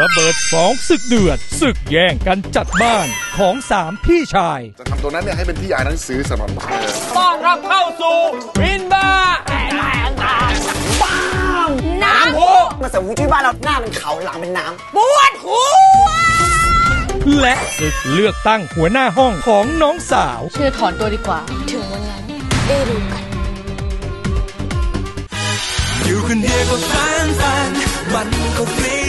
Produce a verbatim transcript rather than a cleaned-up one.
ระเบิดสองศึกเดือดศึกแย่งกันจัดบ้านของสามพี่ชายจะทำตัวนั้นเนี่ยให้เป็นที่อ่านหนังสือสำหรับเธอต้อนรับเข้าสู่วินบ้าแห่งบ้านน้ำพุมาสำหูที่บ้านเราหน้าเป็นเขาหลังเป็นน้ำปวดหัวและศึกเลือกตั้งหัวหน้าห้องของน้องสาวเชื่อถอนตัวดีกว่าถึงวันนั้นได้รู้กันอยู่คนเดียวก็แฟนๆมันก็ฟรี